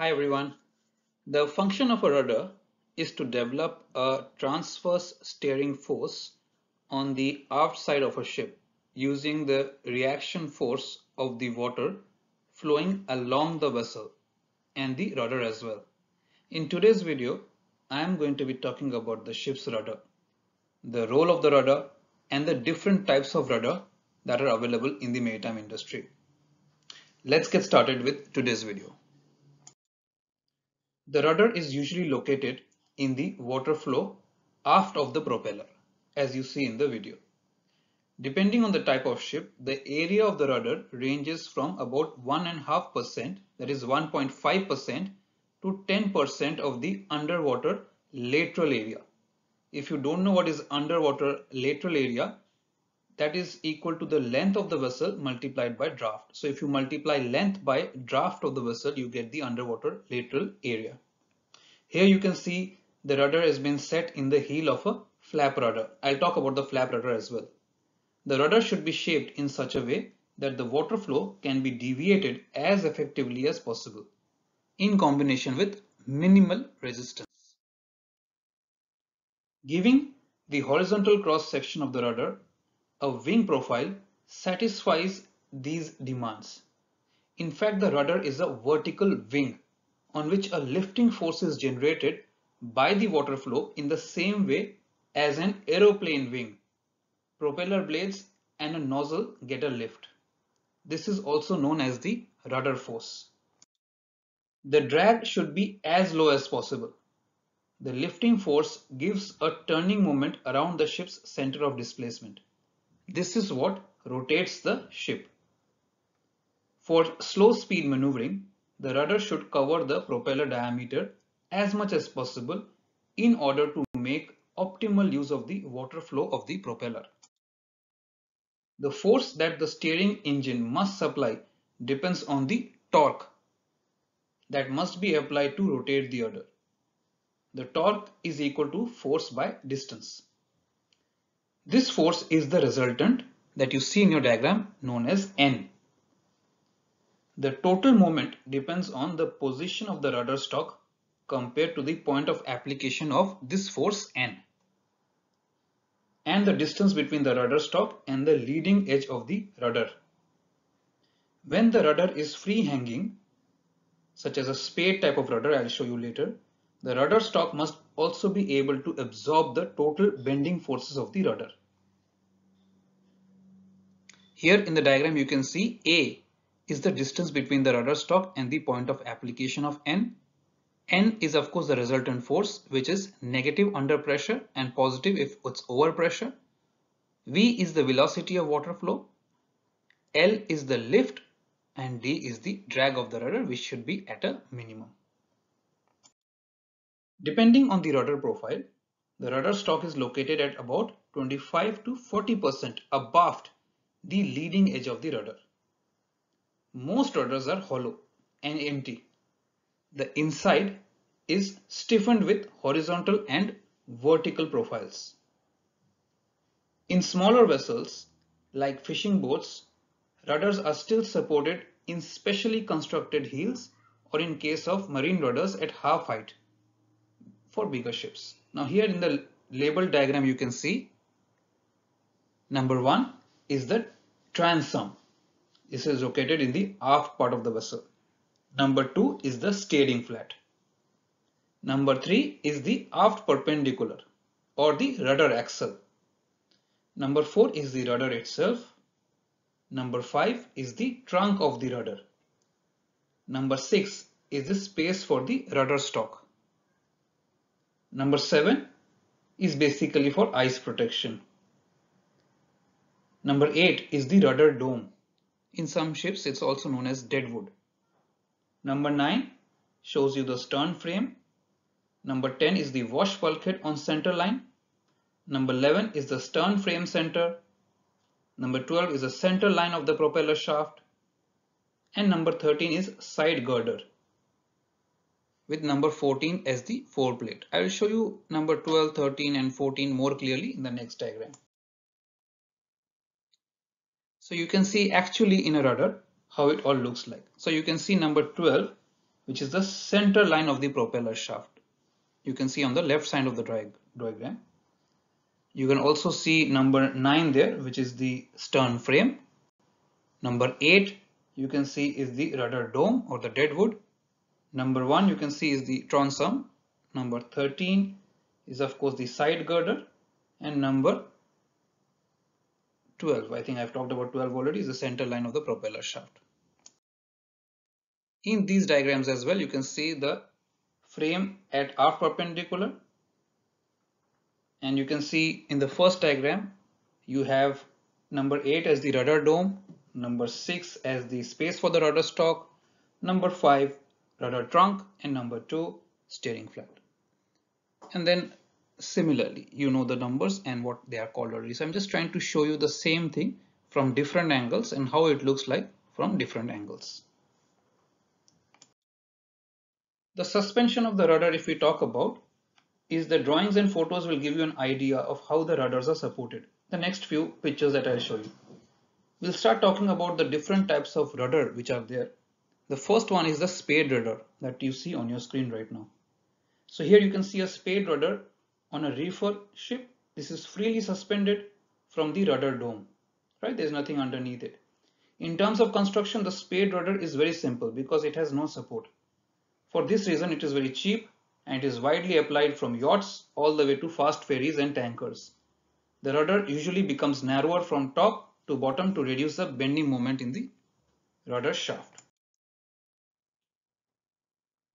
Hi everyone. The function of a rudder is to develop a transverse steering force on the aft side of a ship using the reaction force of the water flowing along the vessel and the rudder as well. In today's video, I am going to be talking about the ship's rudder, the role of the rudder, and the different types of rudder that are available in the maritime industry. Let's get started with today's video. The rudder is usually located in the water flow aft of the propeller, as you see in the video. Depending on the type of ship, the area of the rudder ranges from about 1.5%, that is 1.5%, to 10% of the underwater lateral area. If you don't know what is underwater lateral area, that is equal to the length of the vessel multiplied by draft. So if you multiply length by draft of the vessel, you get the underwater lateral area. Here you can see the rudder has been set in the heel of a flap rudder. I'll talk about the flap rudder as well. The rudder should be shaped in such a way that the water flow can be deviated as effectively as possible in combination with minimal resistance. Giving the horizontal cross section of the rudder a wing profile satisfies these demands. In fact, the rudder is a vertical wing on which a lifting force is generated by the water flow in the same way as an aeroplane wing. Propeller blades and a nozzle get a lift. This is also known as the rudder force. The drag should be as low as possible. The lifting force gives a turning moment around the ship's center of displacement. This is what rotates the ship. For slow speed maneuvering, the rudder should cover the propeller diameter as much as possible in order to make optimal use of the water flow of the propeller. The force that the steering engine must supply depends on the torque that must be applied to rotate the rudder. The torque is equal to force by distance. This force is the resultant that you see in your diagram, known as N. The total moment depends on the position of the rudder stock compared to the point of application of this force N, and the distance between the rudder stock and the leading edge of the rudder. When the rudder is free hanging, such as a spade type of rudder, I'll show you later, the rudder stock must also be able to absorb the total bending forces of the rudder. Here in the diagram you can see A is the distance between the rudder stock and the point of application of N. N is of course the resultant force, which is negative under pressure and positive if it's over pressure. V is the velocity of water flow. L is the lift and D is the drag of the rudder, which should be at a minimum. Depending on the rudder profile, the rudder stock is located at about 25 to 40% above the leading edge of the rudder. Most rudders are hollow and empty. The inside is stiffened with horizontal and vertical profiles. In smaller vessels, like fishing boats, rudders are still supported in specially constructed heels, or in case of marine rudders, at half height for bigger ships. Now here in the label diagram you can see number 1 is the transom. This is located in the aft part of the vessel. Number 2 is the steering flat. Number 3 is the aft perpendicular or the rudder axle. Number 4 is the rudder itself. Number 5 is the trunk of the rudder. Number 6 is the space for the rudder stock. Number 7 is basically for ice protection. Number 8 is the rudder dome. In some ships it's also known as deadwood. Number 9 shows you the stern frame. Number 10 is the wash bulkhead on center line. Number 11 is the stern frame center. Number 12 is the center line of the propeller shaft. And number 13 is side girder, with number 14 as the foreplate. I will show you number 12, 13 and 14 more clearly in the next diagram. So you can see actually in a rudder how it all looks like. So you can see number 12, which is the center line of the propeller shaft. You can see on the left side of the diagram. You can also see number 9 there, which is the stern frame. Number 8 you can see is the rudder dome or the deadwood. Number 1 you can see is the transom. Number 13 is of course the side girder, and number 12, I think I've talked about 12 already, is the center line of the propeller shaft. In these diagrams as well, you can see the frame at aft perpendicular, and you can see in the first diagram you have number 8 as the rudder dome, number 6 as the space for the rudder stalk, number 5 rudder trunk, and number 2 steering flat. And then similarly, you know the numbers and what they are called already. So I'm just trying to show you the same thing from different angles and how it looks like from different angles. The suspension of the rudder, if we talk about, is the drawings and photos will give you an idea of how the rudders are supported. The next few pictures that I'll show you. We'll start talking about the different types of rudder which are there. The first one is the spade rudder that you see on your screen right now. So here you can see a spade rudder on a reefer ship. This is freely suspended from the rudder dome, right? There's nothing underneath it. In terms of construction, the spade rudder is very simple because it has no support. For this reason, it is very cheap and is widely applied from yachts all the way to fast ferries and tankers. The rudder usually becomes narrower from top to bottom to reduce the bending moment in the rudder shaft.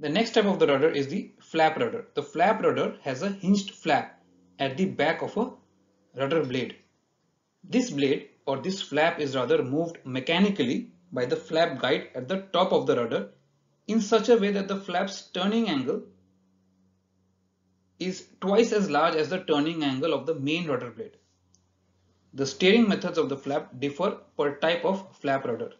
The next type of the rudder is the flap rudder. The flap rudder has a hinged flap at the back of a rudder blade. This blade or this flap is rather moved mechanically by the flap guide at the top of the rudder in such a way that the flap's turning angle is twice as large as the turning angle of the main rudder blade. The steering methods of the flap differ per type of flap rudder.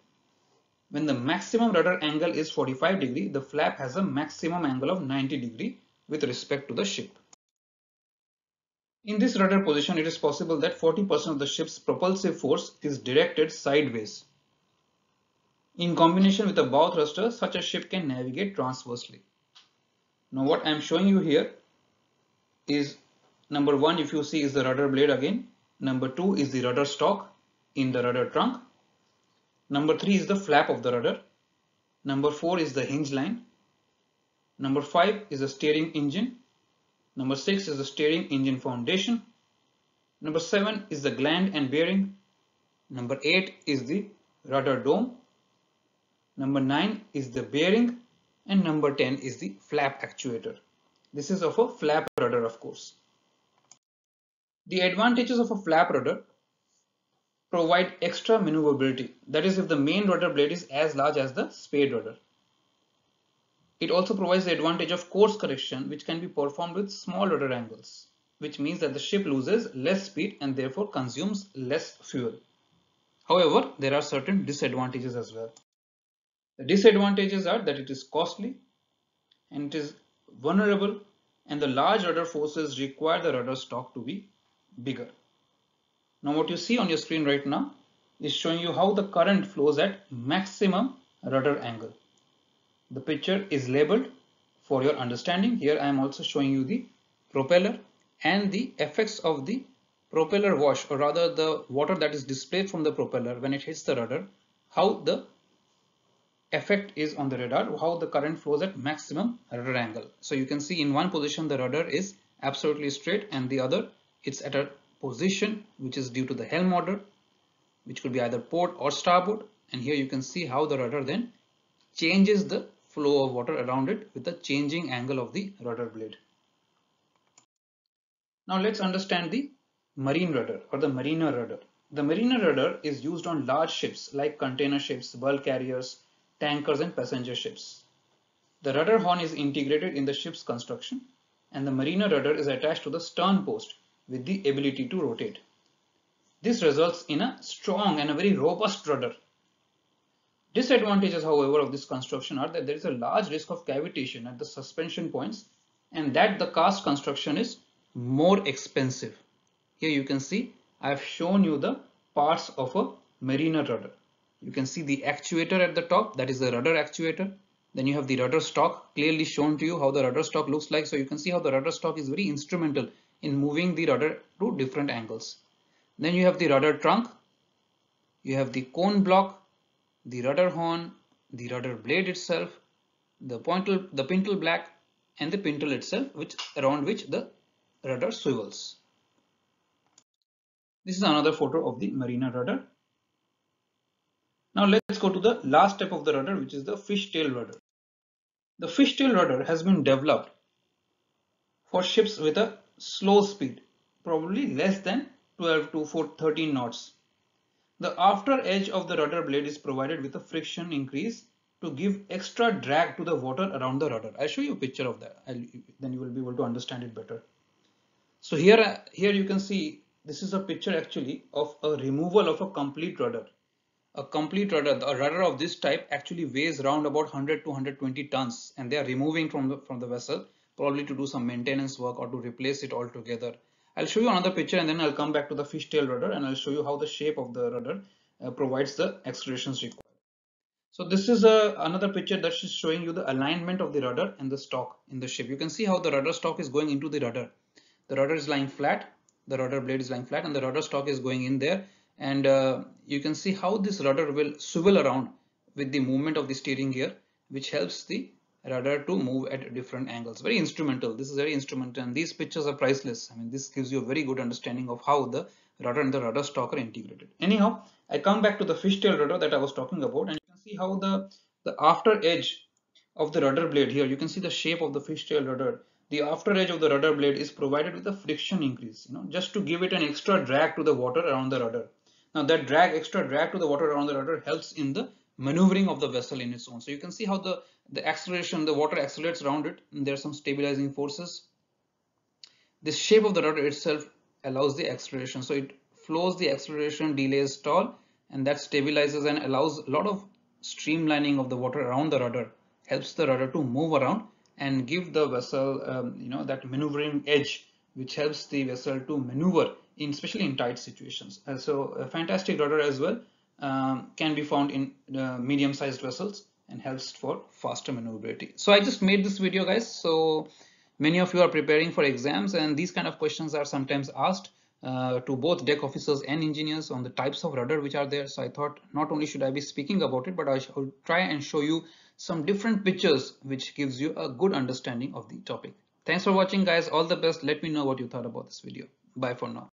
When the maximum rudder angle is 45 degree, the flap has a maximum angle of 90 degree with respect to the ship. In this rudder position, it is possible that 40% of the ship's propulsive force is directed sideways. In combination with a bow thruster, such a ship can navigate transversely. Now what I am showing you here is number 1, if you see, is the rudder blade again. Number 2 is the rudder stalk in the rudder trunk. Number 3 is the flap of the rudder. Number 4 is the hinge line. Number 5 is the steering engine. Number 6 is the steering engine foundation. Number 7 is the gland and bearing. Number 8 is the rudder dome. Number 9 is the bearing, and number 10 is the flap actuator. This is of a flap rudder, of course. The advantages of a flap rudder provide extra maneuverability, that is if the main rudder blade is as large as the spade rudder. It also provides the advantage of course correction, which can be performed with small rudder angles, which means that the ship loses less speed and therefore consumes less fuel. However, there are certain disadvantages as well. The disadvantages are that it is costly and it is vulnerable, and the large rudder forces require the rudder stalk to be bigger. Now what you see on your screen right now is showing you how the current flows at maximum rudder angle. The picture is labeled for your understanding. Here I am also showing you the propeller and the effects of the propeller wash, or rather the water that is displaced from the propeller when it hits the rudder, how the effect is on the radar, how the current flows at maximum rudder angle. So you can see in one position the rudder is absolutely straight and the other it's at a position which is due to the helm order, which could be either port or starboard, and here you can see how the rudder then changes the flow of water around it with the changing angle of the rudder blade. Now let's understand the marine rudder or the mariner rudder. The mariner rudder is used on large ships like container ships, bulk carriers, tankers and passenger ships. The rudder horn is integrated in the ship's construction and the mariner rudder is attached to the stern post with the ability to rotate. This results in a strong and a very robust rudder. Disadvantages, however, of this construction are that there is a large risk of cavitation at the suspension points and that the cast construction is more expensive. Here you can see I have shown you the parts of a mariner rudder. You can see the actuator at the top, that is the rudder actuator. Then you have the rudder stalk, clearly shown to you how the rudder stalk looks like. So you can see how the rudder stalk is very instrumental in moving the rudder to different angles. Then you have the rudder trunk, you have the cone block, the rudder horn, the rudder blade itself, the pintle black, and the pintle itself, which around which the rudder swivels. This is another photo of the marina rudder. Now let's go to the last step of the rudder, which is the fishtail rudder. The fishtail rudder has been developed for ships with a slow speed, probably less than 12 to 13 knots. The after edge of the rudder blade is provided with a friction increase to give extra drag to the water around the rudder. I'll show you a picture of that, then you will be able to understand it better. So here you can see, this is a picture actually of a removal of a complete rudder. A complete rudder, a rudder of this type actually weighs around about 100 to 120 tons, and they are removing from the vessel, probably to do some maintenance work or to replace it altogether. I'll show you another picture and then I'll come back to the fishtail rudder and I'll show you how the shape of the rudder provides the accelerations required. So this is another picture that is showing you the alignment of the rudder and the stalk in the ship. You can see how the rudder stalk is going into the rudder. The rudder is lying flat, the rudder blade is lying flat, and the rudder stalk is going in there. And you can see how this rudder will swivel around with the movement of the steering gear, which helps the rudder to move at different angles. Very instrumental. This is very instrumental, and these pictures are priceless. I mean, this gives you a very good understanding of how the rudder and the rudder stalk are integrated. Anyhow, I come back to the fishtail rudder that I was talking about, and you can see how the after edge of the rudder blade here. You can see the shape of the fishtail rudder. The after edge of the rudder blade is provided with a friction increase, just to give it an extra drag to the water around the rudder. Now that extra drag to the water around the rudder helps in the maneuvering of the vessel in its own. So you can see how the acceleration, the water accelerates around it, and there are some stabilizing forces. This shape of the rudder itself allows the acceleration. So it flows the acceleration, delays stall, and that stabilizes and allows a lot of streamlining of the water around the rudder, helps the rudder to move around and give the vessel, that maneuvering edge, which helps the vessel to maneuver, especially in tight situations. And so a fantastic rudder as well can be found in medium-sized vessels and helps for faster maneuverability. So I just made this video, guys. So many of you are preparing for exams, and these kind of questions are sometimes asked to both deck officers and engineers on the types of rudder which are there. So I thought not only should I be speaking about it, but I should try and show you some different pictures which gives you a good understanding of the topic. Thanks for watching, guys. All the best. Let me know what you thought about this video. Bye for now.